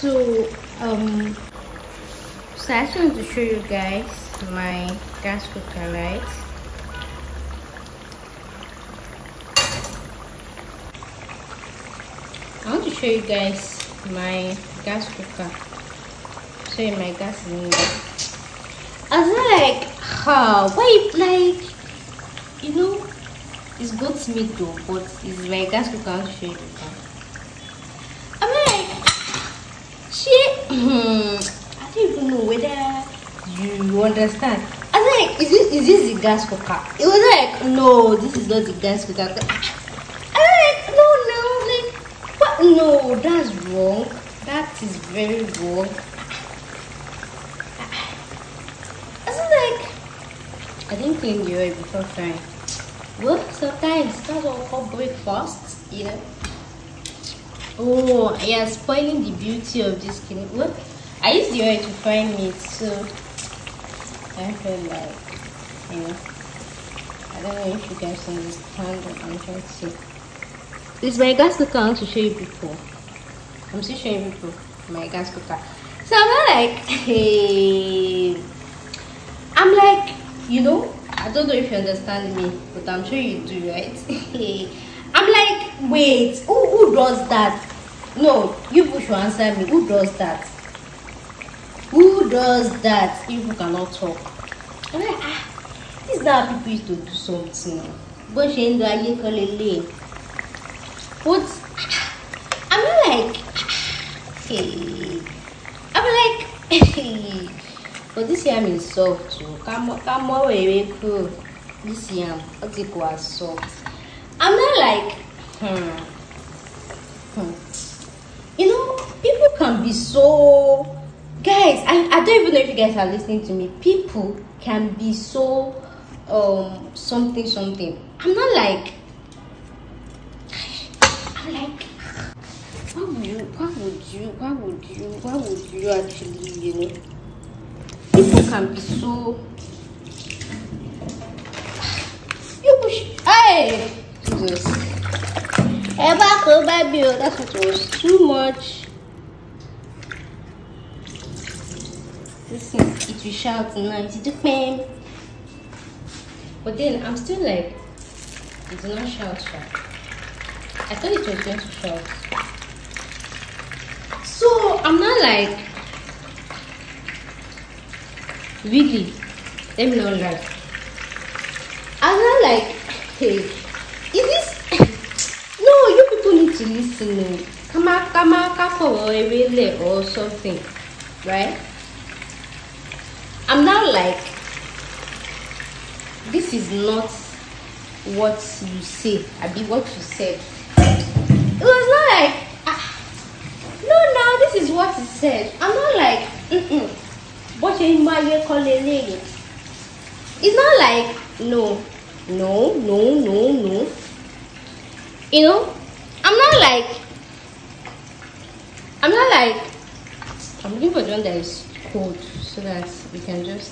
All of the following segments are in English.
So I just wanted to show you guys my gas cooker light. I want to show you guys my gas cooker. Show you my gas cylinder. I was like, oh, wait, like, you know, it's got me though, but it's my gas cooker. I want to show you guys. I'm like, shit. I don't even know whether you understand. I was like, is this the gas cooker? It was like, no, this is not the gas cooker. I was like, no, that's wrong. That is very wrong. I was like, I didn't clean the oil before frying. Well, sometimes that's what we call breakfast, you know. Oh, yeah, spoiling the beauty of this cleaning. What? I used the oil to find it, so I feel like, you know, I don't know if you guys understand what I'm trying to say. This is my gas cooker. I want to show you people. I'm still showing people my gas cooker. So I'm like, hey, I'm like, you know, I don't know if you understand me, but I'm sure you do, right? I'm like, wait, who does that? No, you people should answer me. Who does that? Who does that? People cannot talk. I'm like, this is not how people used to do something. But she ain't doing it correctly. But I'm like, hey, I'm like, hey. But this yam is soft too. Come away, cool. This yam, what it was soft. I'm not like, You know, people can be so. Guys, I don't even know if you guys are listening to me. People can be so something. I'm like why would you actually, you know, people can be so hey Jesus. That's what was too much. Listen, it will shout now. It's the fame. But then I'm still like, it did not shout. I thought it was going to shout. So I'm not like, really. Let me not lie. I'm not like, hey, no, you people need to listen. Come on, or something, right? I'm now like, this is not what you say. I be what you said. It was not like, no, this is what it said. I'm not like, What you call a lady? It's not like, no. You know, I'm not like, I'm looking for one that is cold so that we can just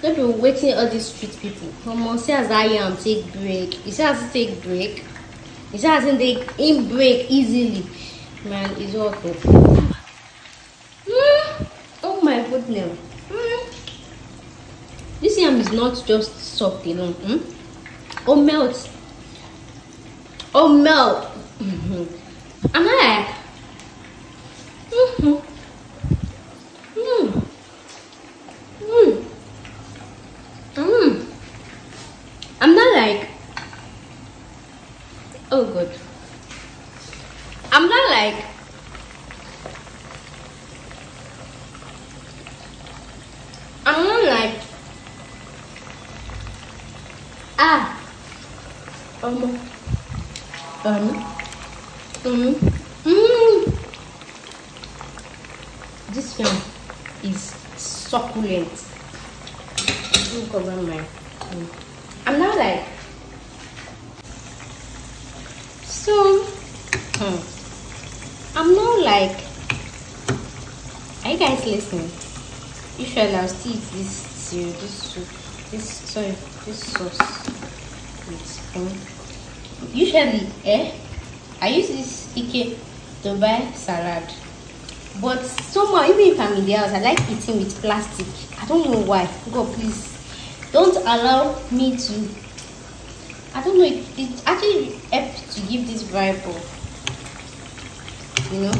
don't be waiting all these street people. Come on, see as I am, take break. You see as I take break. You see as I take in break easily. Man, it's awful. Oh my goodness. This yam is not just soft, you know. Oh melt. I'm not like I'm not like, oh god, I'm not like, this film is succulent. I'm not like, so I'm not like, are you guys listening? Usually I'll still eat this stew, this soup, this sauce. Usually I use this Ike to buy salad. But somehow, even if I'm in the house, I like eating with plastic. I don't know why. God, please don't allow me to. I don't know. It actually helps to give this vibe. You know,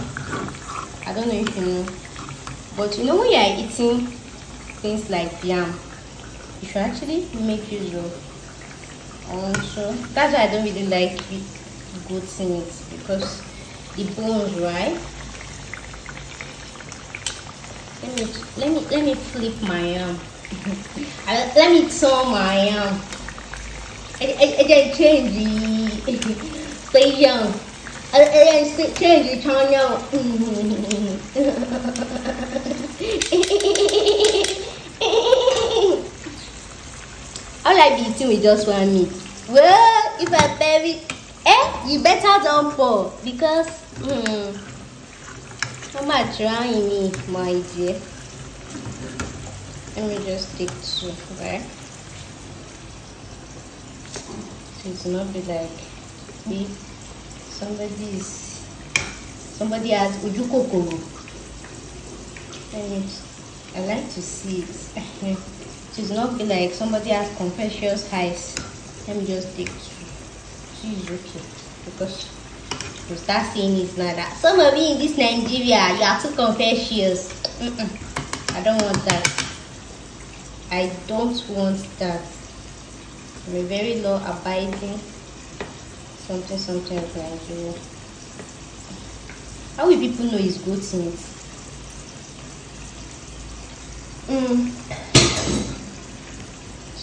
I don't know if you know, but you know when you are eating things like yam, you should actually make use of. Also, that's why I don't really like with goats in it, because the bones, right? Let me flip my yam. Let me turn my yam. I change the station. I change the channel. All I be eating with just one meat. Well, if I bury, you better don't fall, because I'm not trying me, my dear. Let me just take two, right? So it's not be like me. Somebody has uju kokoro. And I like to see it. It's not be like somebody has confessions eyes. Let me just take two. Two is okay, because you start saying it's not that. Some of you in this Nigeria, you are too confessions. I don't want that. I don't want that. I'm a very law abiding something of Nigeria. How will people know it's goat meat?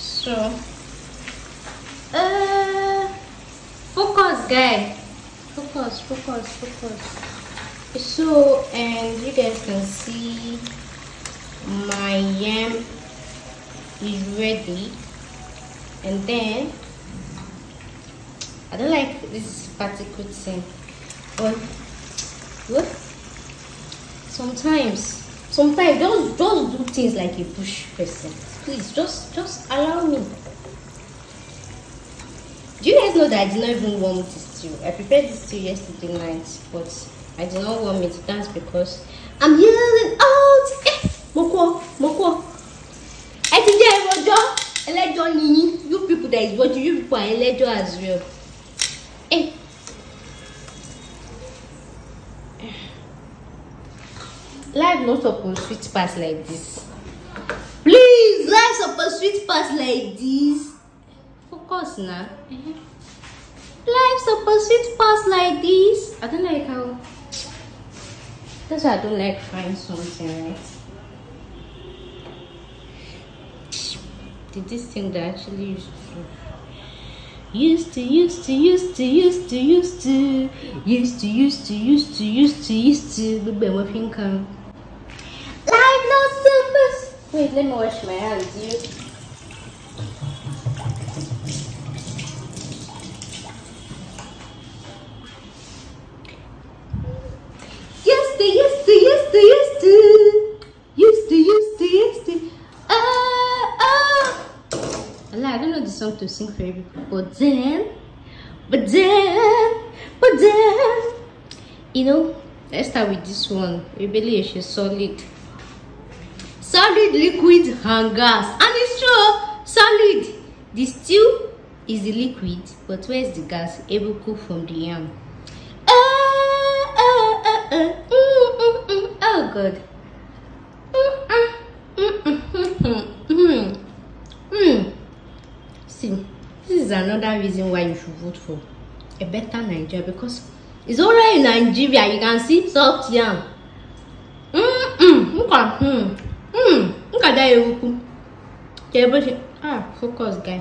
So focus, guy. Focus. So, and you guys can see my yam is ready. And then I don't like this particular thing, but what? Sometimes just do things like a bush person. Please, just allow me. Do you guys know that I did not even warm this stew? I prepared this stew yesterday night, but I did not warm it. That's because I'm yelling out. Moko. I think I will do. You people that is watching, you people are elected as well. Hey. Life not supposed to switch past like this. Please, life supposed to switch past like this. Focus now. Life supposed to switch past like this. I don't like how. That's why I don't like find something, right? This thing that I actually used to be my finger. Life no surface. Wait, let me wash my hands. Used to. I don't know the song to sing for everybody, but then, you know, let's start with this one. Rebellious is solid liquid and gas, and it's true. Solid, the stew is the liquid, but where's the gas? Able cook from the yam. Oh god. See, this is another reason why you should vote for a better Nigeria, because it's already in Nigeria. You can see soft yam. Look at that. Focus, guy.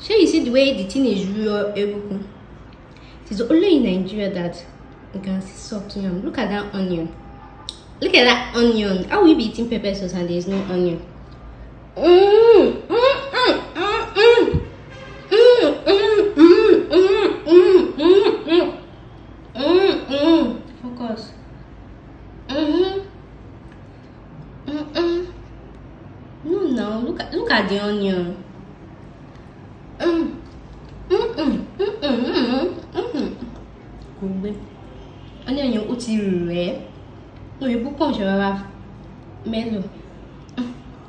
So you see the way the thing is real. It is only in Nigeria that you can see soft yam. Look at that onion. How we be eating pepper sauce and there is no onion? Focus. No, look at the onion. kumbe ane nyo uti rwe no yebuko jwa melo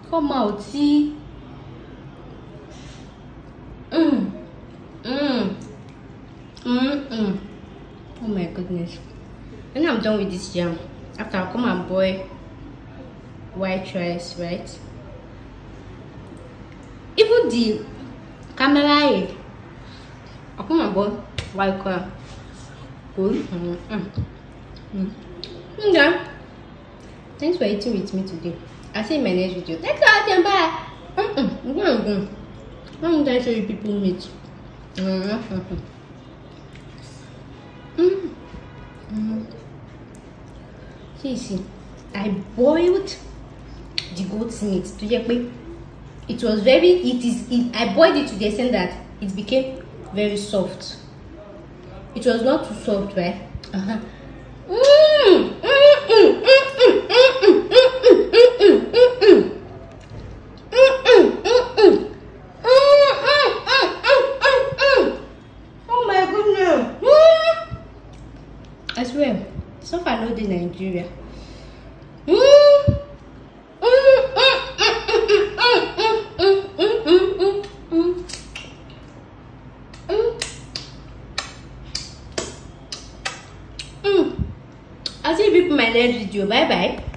come out see oh my goodness. And I'm done with this jam. After I come and boil white rice, right? Even the camera, I come and boil white rice. Good. Yeah. Thanks for eating with me today. I'll see you in my next video. Thanks for watching. Bye. I'm going to show you people meat. See, I boiled the goat's meat. It was very, I boiled it to the extent that it became very soft. It was not too soft, right? Nigeria. I'll see you people in my next video. Bye bye.